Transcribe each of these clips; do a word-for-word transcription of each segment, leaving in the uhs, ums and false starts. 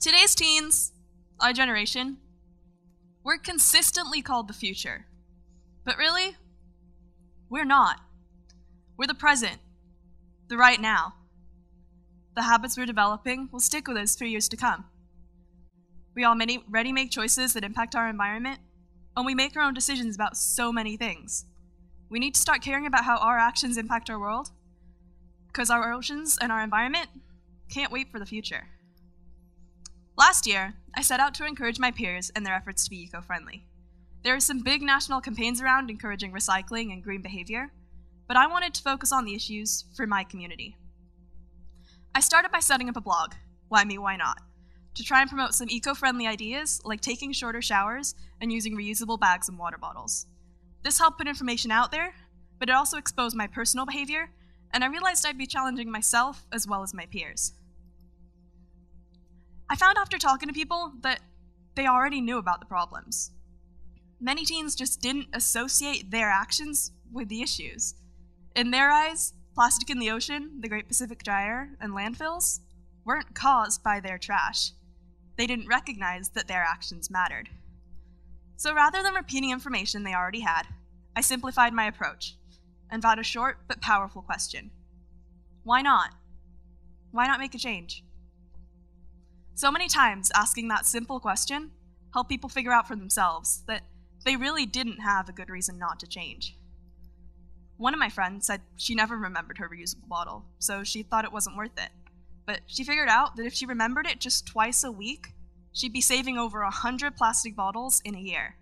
Today's teens, our generation, we're consistently called the future. But really, we're not. We're the present, the right now. The habits we're developing will stick with us for years to come. We already make choices that impact our environment, and we make our own decisions about so many things. We need to start caring about how our actions impact our world, because our oceans and our environment can't wait for the future. Last year, I set out to encourage my peers in their efforts to be eco-friendly. There are some big national campaigns around encouraging recycling and green behavior, but I wanted to focus on the issues for my community. I started by setting up a blog, Why Me, Why Not, to try and promote some eco-friendly ideas like taking shorter showers and using reusable bags and water bottles. This helped put information out there, but it also exposed my personal behavior, and I realized I'd be challenging myself as well as my peers. I found after talking to people that they already knew about the problems. Many teens just didn't associate their actions with the issues. In their eyes, plastic in the ocean, the Great Pacific Gyre, and landfills weren't caused by their trash. They didn't recognize that their actions mattered. So rather than repeating information they already had, I simplified my approach and vowed a short but powerful question. Why not? Why not make a change? So many times asking that simple question helped people figure out for themselves that they really didn't have a good reason not to change. One of my friends said she never remembered her reusable bottle, so she thought it wasn't worth it. But she figured out that if she remembered it just twice a week, she'd be saving over one hundred plastic bottles in a year.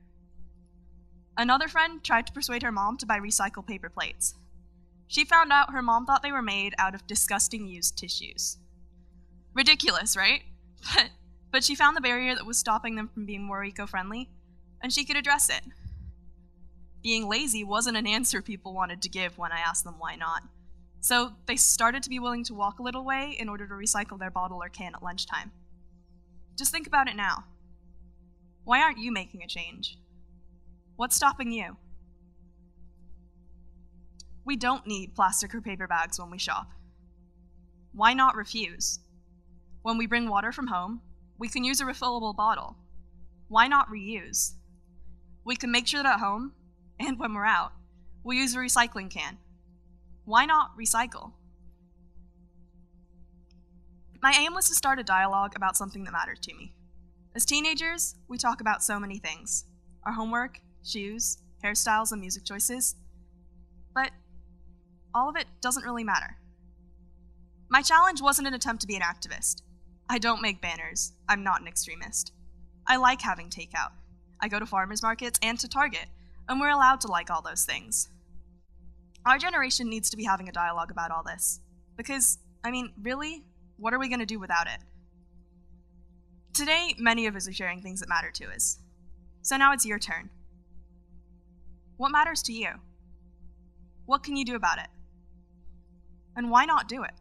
Another friend tried to persuade her mom to buy recycled paper plates. She found out her mom thought they were made out of disgusting used tissues. Ridiculous, right? But, but she found the barrier that was stopping them from being more eco-friendly, and she could address it. Being lazy wasn't an answer people wanted to give when I asked them why not. So they started to be willing to walk a little way in order to recycle their bottle or can at lunchtime. Just think about it now. Why aren't you making a change? What's stopping you? We don't need plastic or paper bags when we shop. Why not refuse? When we bring water from home, we can use a refillable bottle. Why not reuse? We can make sure that at home, and when we're out, we use a recycling can. Why not recycle? My aim was to start a dialogue about something that mattered to me. As teenagers, we talk about so many things. Our homework, shoes, hairstyles, and music choices. But all of it doesn't really matter. My challenge wasn't an attempt to be an activist. I don't make banners. I'm not an extremist. I like having takeout. I go to farmers markets and to Target, and we're allowed to like all those things. Our generation needs to be having a dialogue about all this. Because, I mean, really, what are we going to do without it? Today, many of us are sharing things that matter to us. So now it's your turn. What matters to you? What can you do about it? And why not do it?